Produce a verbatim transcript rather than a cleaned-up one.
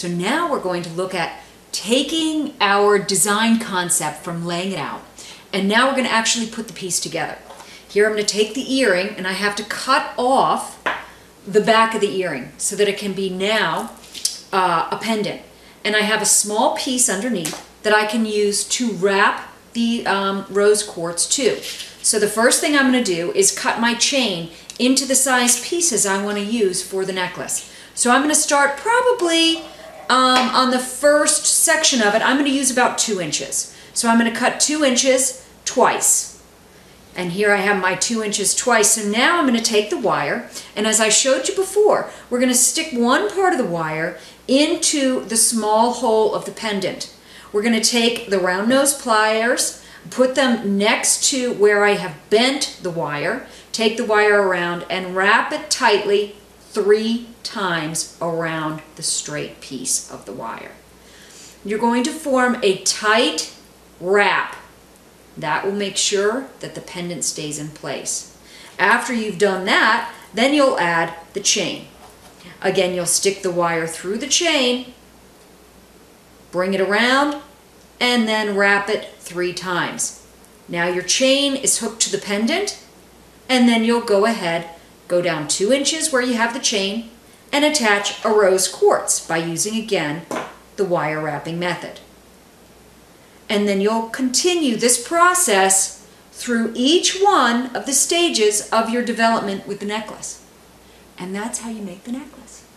So now we're going to look at taking our design concept from laying it out, and now we're going to actually put the piece together. Here I'm going to take the earring, and I have to cut off the back of the earring so that it can be now uh, a pendant. And I have a small piece underneath that I can use to wrap the um, rose quartz to. So the first thing I'm going to do is cut my chain into the size pieces I want to use for the necklace. So I'm going to start probably um, on the first section of it. I'm going to use about two inches. So I'm going to cut two inches twice. And here I have my two inches twice. So now I'm going to take the wire, and as I showed you before, we're going to stick one part of the wire into the small hole of the pendant. We're going to take the round nose pliers, put them next to where I have bent the wire, take the wire around, and wrap it tightly three times around the straight piece of the wire. You're going to form a tight wrap. That will make sure that the pendant stays in place. After you've done that, then you'll add the chain. Again, you'll stick the wire through the chain, bring it around, and then wrap it three times. Now your chain is hooked to the pendant, and then you'll go ahead, go down two inches where you have the chain, and attach a rose quartz by using, again, the wire wrapping method. And then you'll continue this process through each one of the stages of your development with the necklace. And that's how you make the necklace.